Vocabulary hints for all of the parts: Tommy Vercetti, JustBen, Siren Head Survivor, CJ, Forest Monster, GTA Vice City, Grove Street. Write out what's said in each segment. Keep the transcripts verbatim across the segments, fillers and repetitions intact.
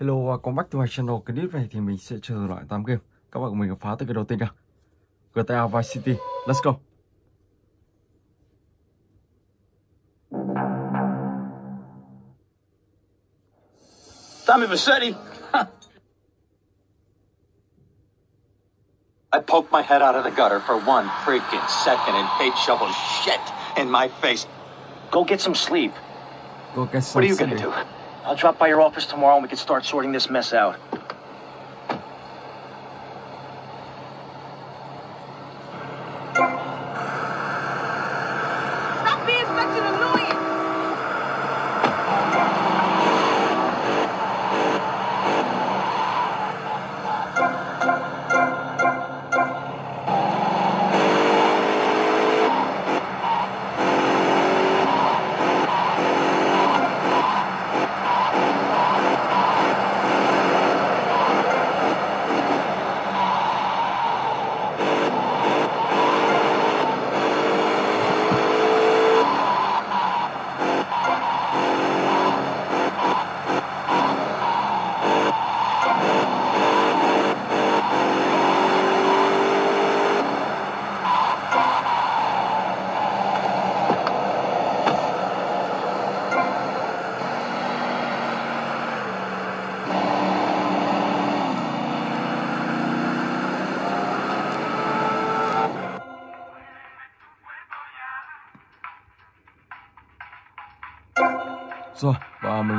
Hello, welcome back to my channel. Cái clip này thì mình sẽ chơi loại tám game. Các bạn mình phá tới cái đầu tiên nha. giê tê a Vice City, let's go. Tommy Vercetti. I poked my head out of the gutter for one freaking second and Pate shovels shit in my face. Go get some sleep. Go get some What are you sleep. gonna do? I'll drop by your office tomorrow and we can start sorting this mess out. Stop being such an Rồi, và mình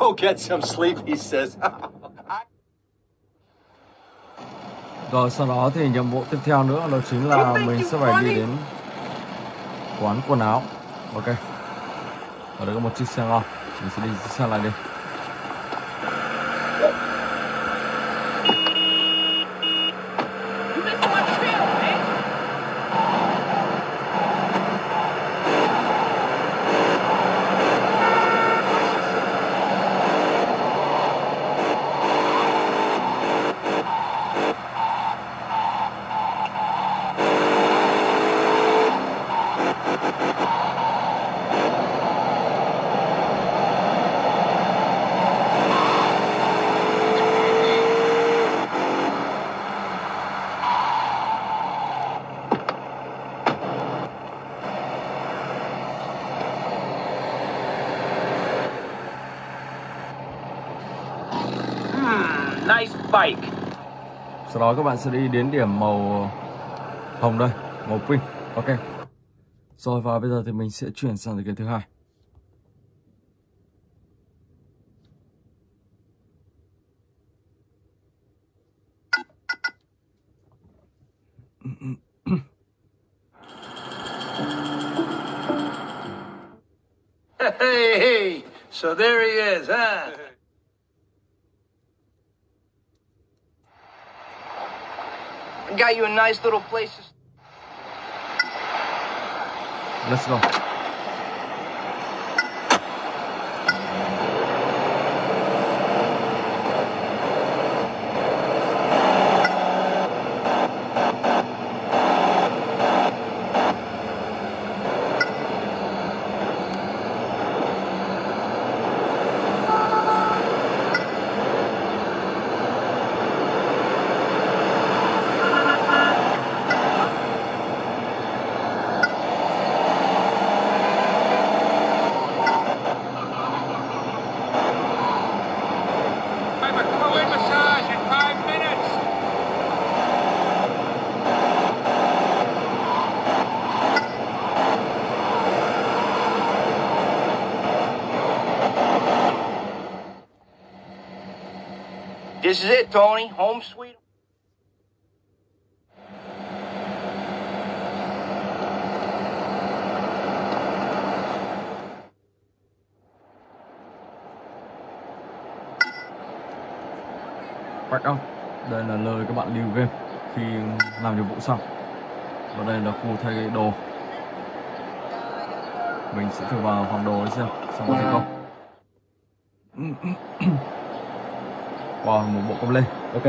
Go get some sleep, he says. Rồi sau đó thì nhiệm vụ tiếp theo nữa đó chính là mình sẽ phải đi đến quán quần áo. Ok. Ở đây có một chiếc xe ngon. Mình sẽ đi chiếc xe này đi. Nice bike. Sau đó các bạn sẽ đi đến điểm màu hồng đây, màu pink. Ok. Rồi và bây giờ thì mình sẽ chuyển sang cái thứ hai. Hey, hey, so there he is, huh? Got you a nice little place to... Let's go. This is it, Tony. Home sweet. Right không? Đây là lời các bạn lưu game khi làm nhiệm vụ xong. Và đây là khu thay đồ. Mình sẽ thử vào phòng đồ để xem xong có thành công. Wow, một bộ công lên. Ok.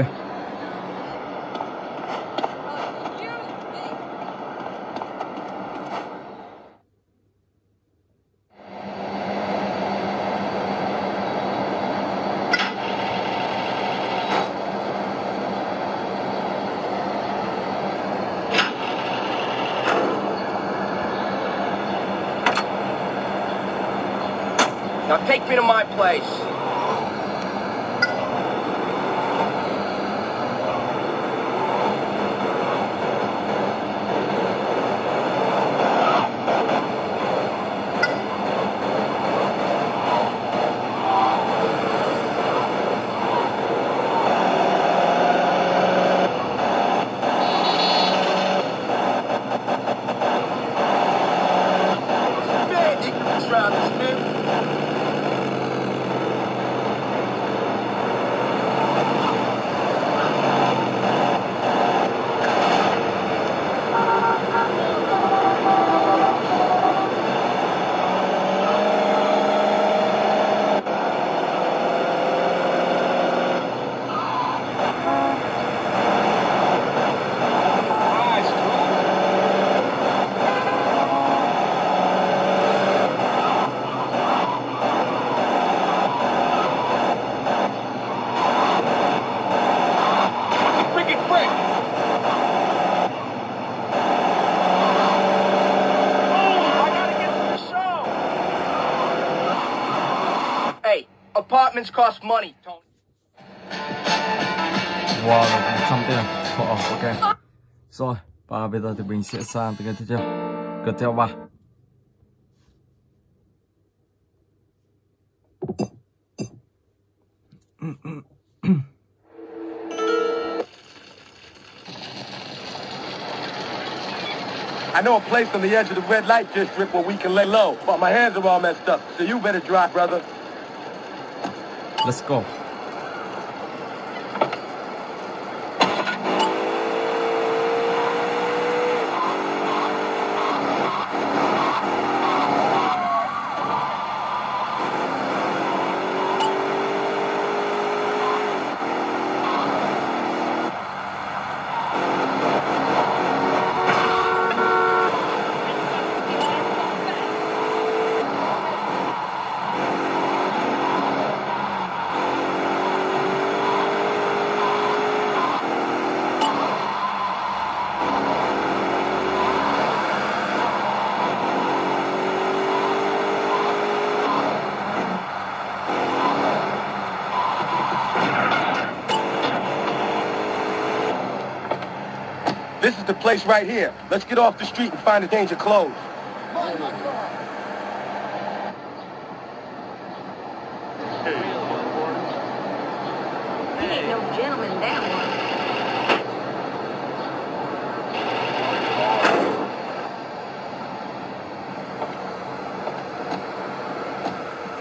Now take me to my place. Apartments cost money, Tony. Wow, một trăm tiền. Oh, ok. Rồi, và bây giờ thì mình sẽ sang tới cái tiếp theo. Tiếp theo ba. I know a place on the edge of the red light district where we can lay low, but my hands are all messed up, so you better drive, brother. Let's go. This is the place right here. Let's get off the street and find a change of clothes. My, my God. He ain't no gentleman that one.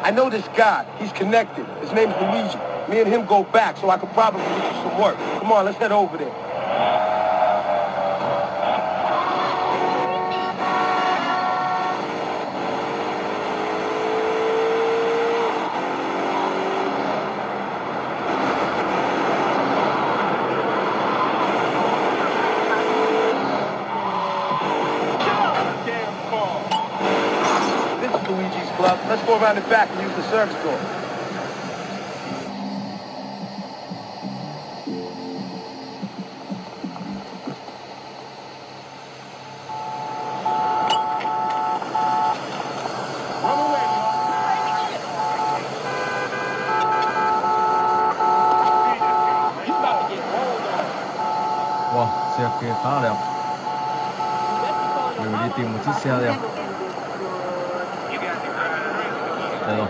I know this guy. He's connected. His name's Luigi. Me and him go back, so I could probably do some work. Come on, let's head over there. Let's go around the back and use the service door. Wow, xe kia khá đẹp. Mình đi tìm một chiếc xe đẹp. Đây rồi.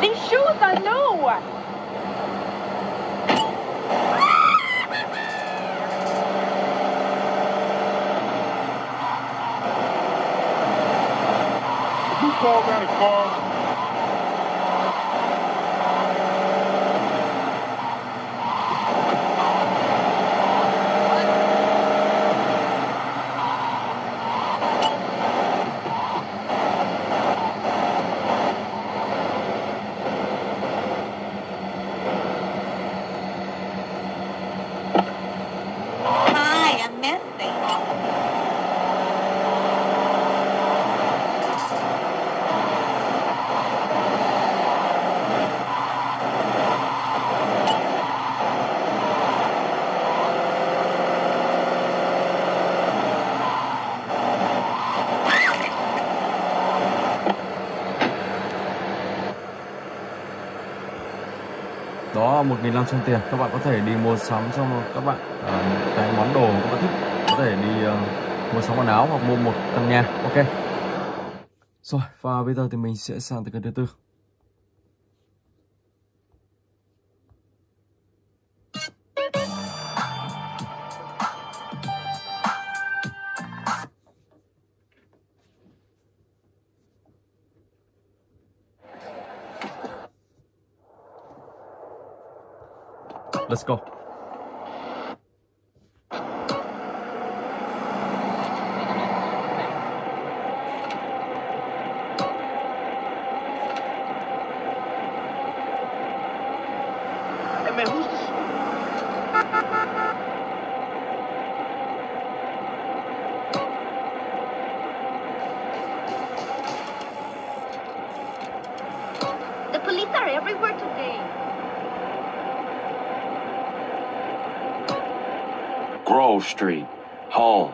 These shoes are new. You call that a car? một nghìn năm trăm tiền, các bạn có thể đi mua sắm cho các bạn à, cái món đồ các bạn thích, có thể đi uh, mua sắm quần áo hoặc mua một căn nhà. Ok rồi, và bây giờ thì mình sẽ sang tới cái thứ tư. Let's go. Hey man, who's this? The police are everywhere today. Grove Street, home.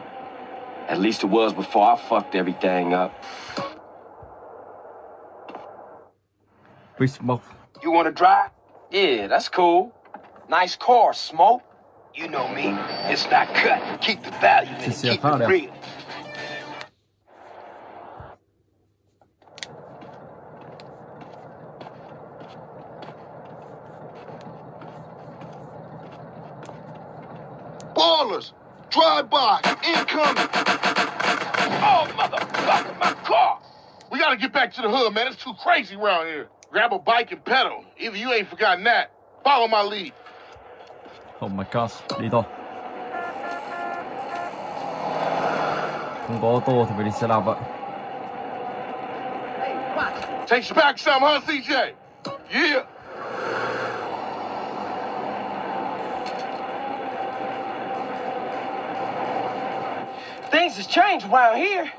At least it was before I fucked everything up. We smoke. You want to drive? Yeah, that's cool. Nice car, Smoke. You know me. It's not cut. Keep the value and keep it real. Drive by, incoming. Oh, motherfucker, my car. We gotta get back to the hood, man. It's too crazy around here. Grab a bike and pedal. Even you ain't forgotten that. Follow my lead. Oh my gosh, đi thôi. Không có ô tô thì phải đi xe đạp vậy. Take you back some, huh, C J? Yeah. Things has changed around here.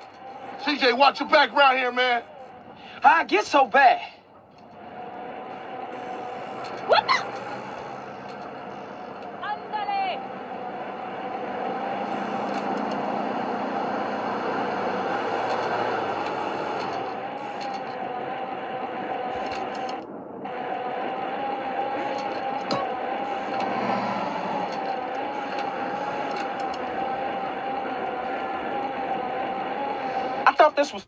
C J, watch your back around here, man. I get so bad. What the? Andale. This was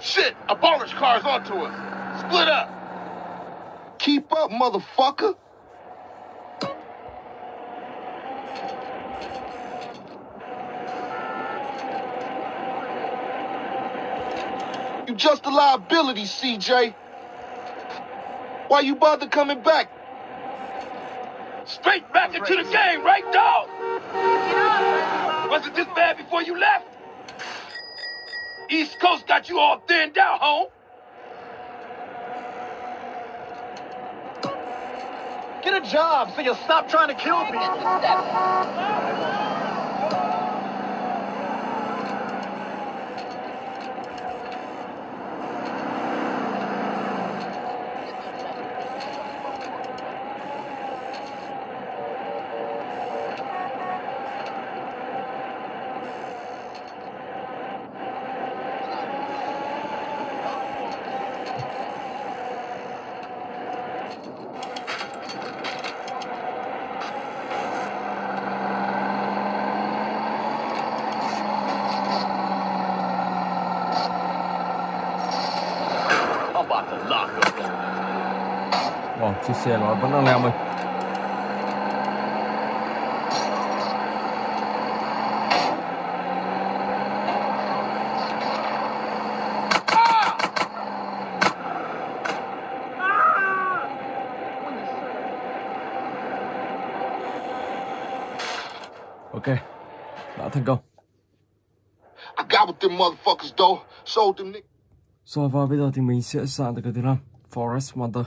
shit. A baller's car's onto us. Split up. Keep up, motherfucker. You just a liability, C J. Why you bother coming back? Straight back into the game, right, dog? Was it this bad before you left? East Coast got you all thinned out, home. Get a job so you'll stop trying to kill me. I'm about to lock up. Wow, chiếc xe nó vẫn đang leo mình. Ok, đã thành công. Rồi và bây giờ thì mình sẽ sang tới cái thứ năm, Forest Monster.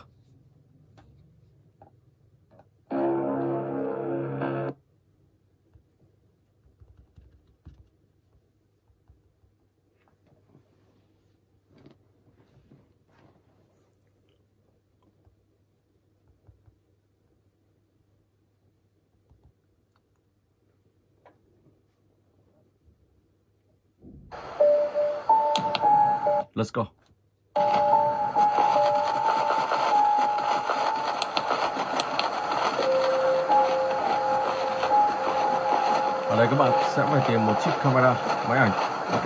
Let's go. Ở đây các bạn sẽ phải tìm một chiếc camera, máy ảnh. Ok.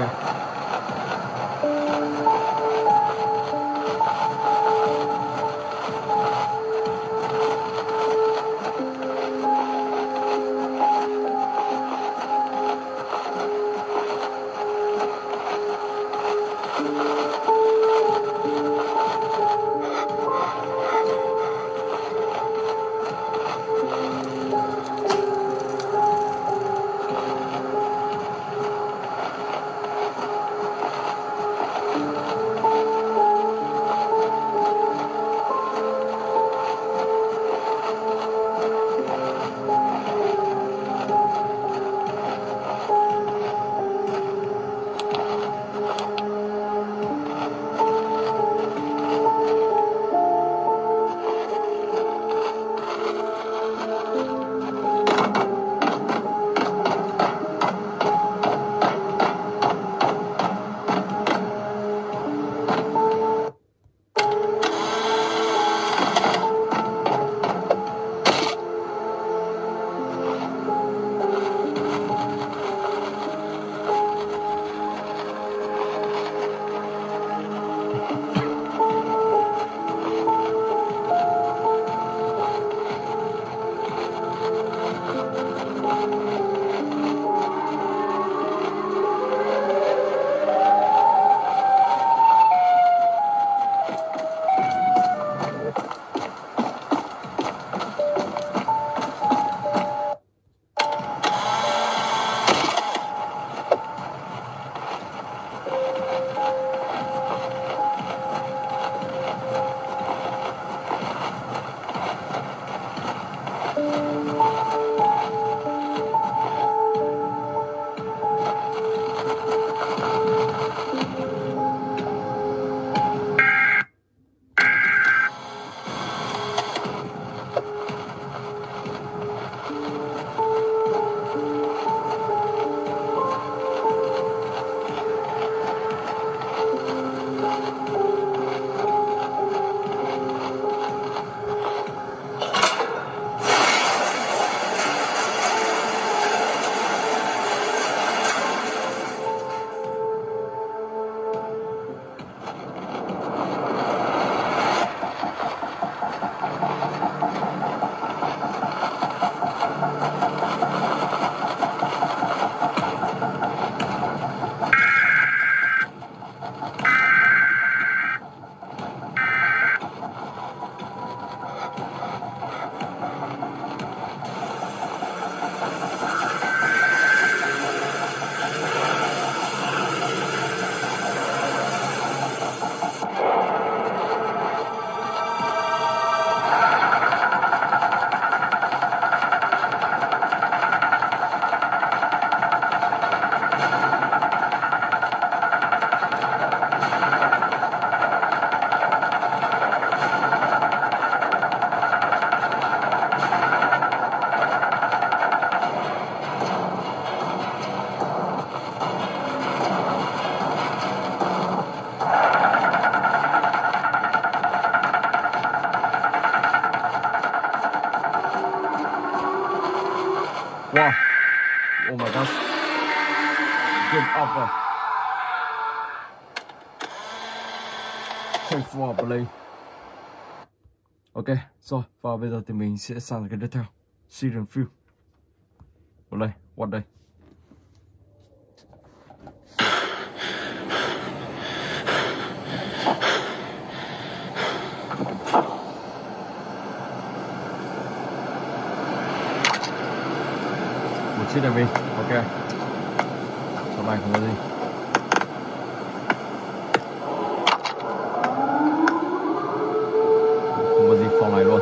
Wow. Oh my gosh. Good offer. Thanks for playing. Ok, rồi, và bây giờ thì mình sẽ sang cái tiếp theo, Siren Head. Ở đây, quạt đây. Một chiếc đèn pin, ok. Sau này không có gì. Không có gì phòng này luôn.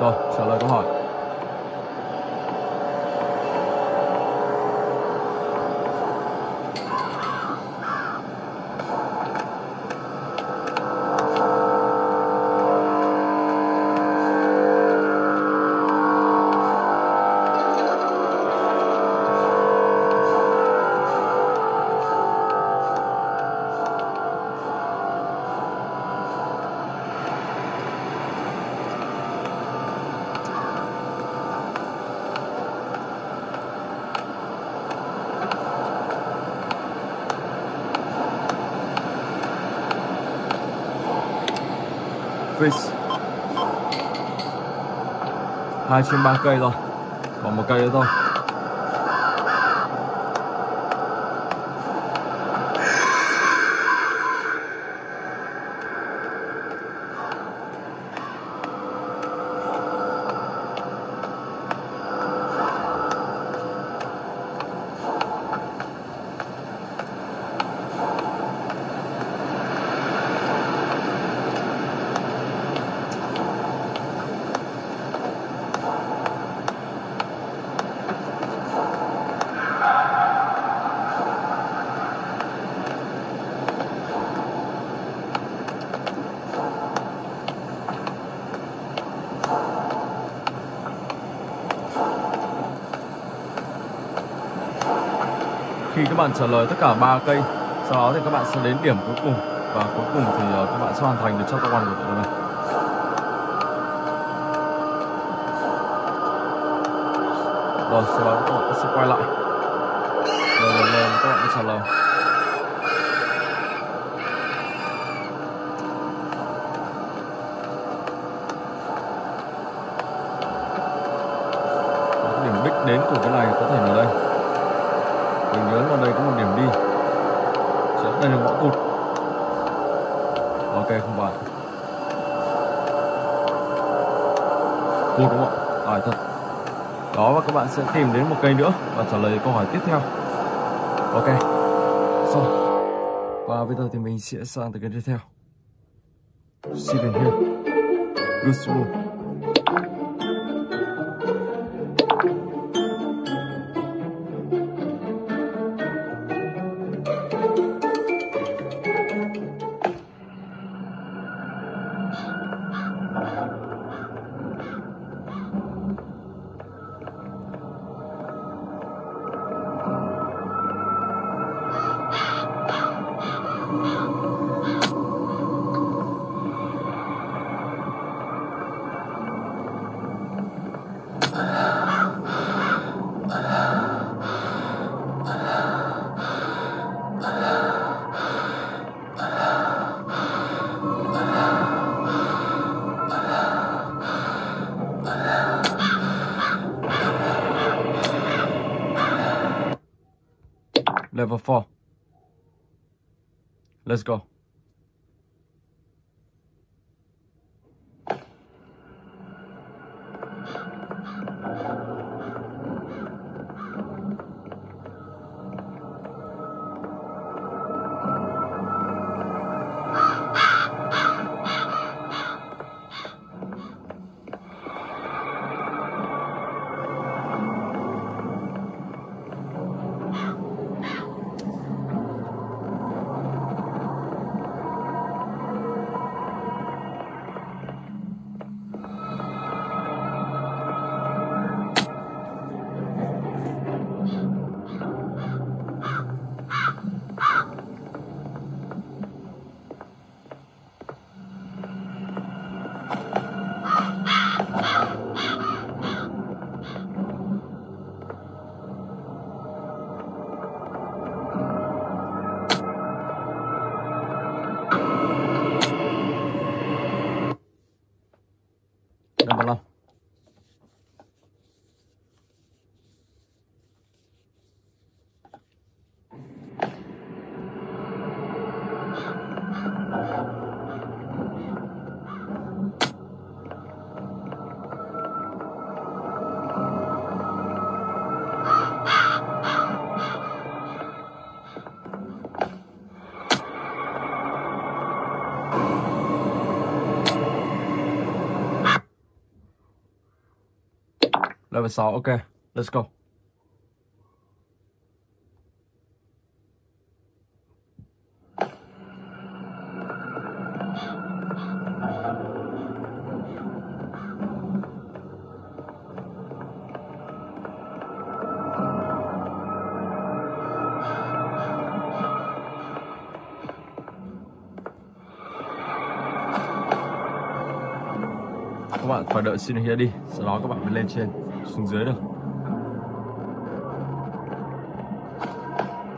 Rồi, trả lời câu hỏi. Hai trên ba cây rồi, còn một cây nữa thôi. Khi các bạn trả lời tất cả ba cây, sau đó thì các bạn sẽ đến điểm cuối cùng, và cuối cùng thì các bạn sẽ hoàn thành được chapter một của tựa này. Rồi sau đó các bạn sẽ quay lại, rồi lần lần các bạn sẽ trả lời. Điểm đích đến của cái này có thể là đây. Mình nhớ vào đây có một điểm đi. Sẽ đây là ngõ cụt. Ok, không phải. Cụt đúng không ạ? À, thật. Đó, và các bạn sẽ tìm đến một cây nữa và trả lời câu hỏi tiếp theo. Ok. Xong. Và bây giờ thì mình sẽ sang tới cái tiếp theo. Siren Head. Good. Level four. Let's go. Level six, okay, let's go. Các bạn phải đợi xin here đi, sau đó các bạn mới lên trên, xuống dưới được.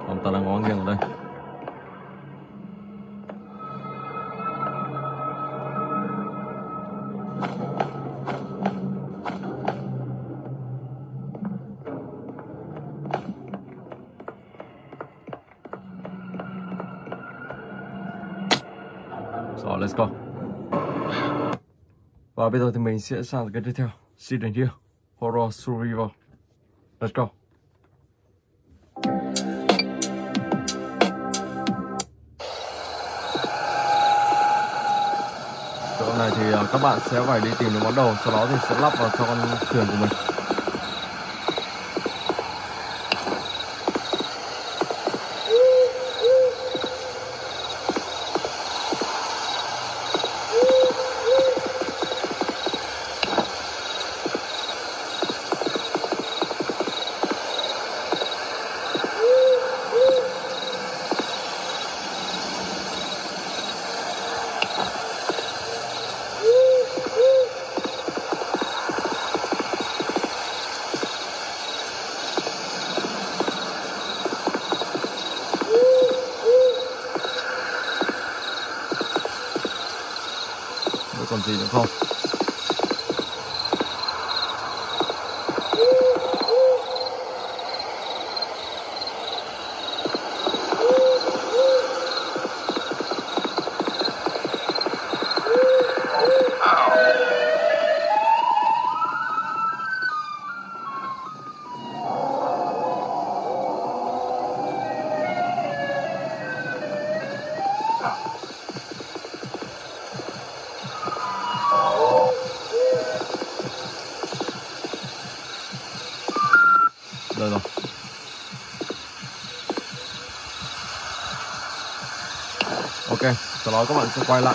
Ông ta đang ngó nghiêng ở đây. So let's go. Và bây giờ thì mình sẽ sang cái tiếp theo, Siren Head Survivor. Let's go. Chỗ này thì các bạn sẽ phải đi tìm những món đồ, sau đó thì sẽ lắp vào cho con thuyền của mình. Còn gì nữa không? Đây rồi. Ok, sau đó các bạn sẽ quay lại.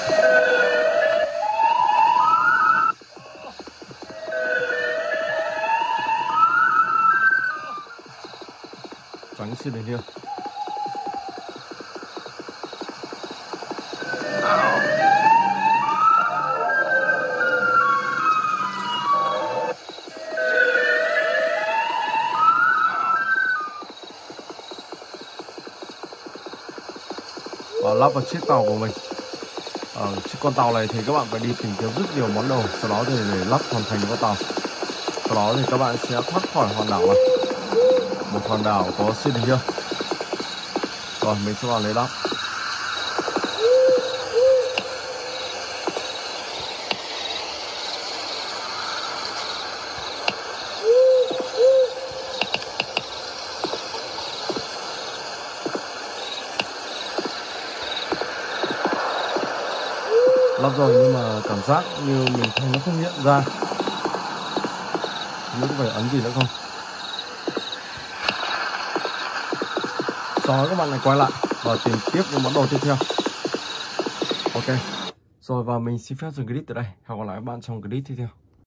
Tránh xin đến here. Và lắp vào chiếc tàu của mình. À, chiếc con tàu này thì các bạn phải đi tìm kiếm rất nhiều món đồ, sau đó thì để lắp hoàn thành con tàu. Sau đó thì các bạn sẽ thoát khỏi hòn đảo này. Một hòn đảo có xin chưa? Còn mình sẽ vào lấy đắp. Lắp rồi nhưng mà cảm giác như mình không, nó không nhận ra. Nó có phải ấn gì nữa không? Sau đó các bạn lại quay lại và tìm tiếp những món đồ tiếp theo. Ok. Rồi và mình xin phép dừng clip tại đây. Hẹn gặp lại các bạn trong clip tiếp theo.